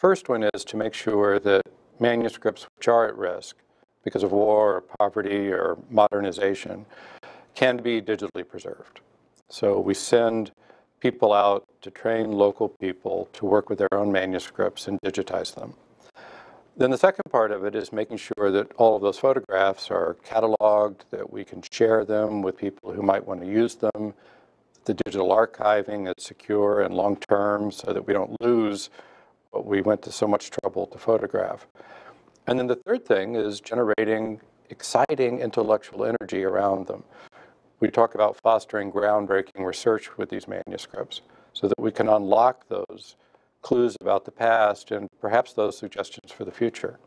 First one is to make sure that manuscripts which are at risk because of war or poverty or modernization can be digitally preserved. So we send people out to train local people to work with their own manuscripts and digitize them. Then the second part of it is making sure that all of those photographs are cataloged, that we can share them with people who might want to use them, that the digital archiving is secure and long-term so that we don't lose what we went to so much trouble to photograph. And then the third thing is generating exciting intellectual energy around them. We talk about fostering groundbreaking research with these manuscripts so that we can unlock those clues about the past and perhaps those suggestions for the future.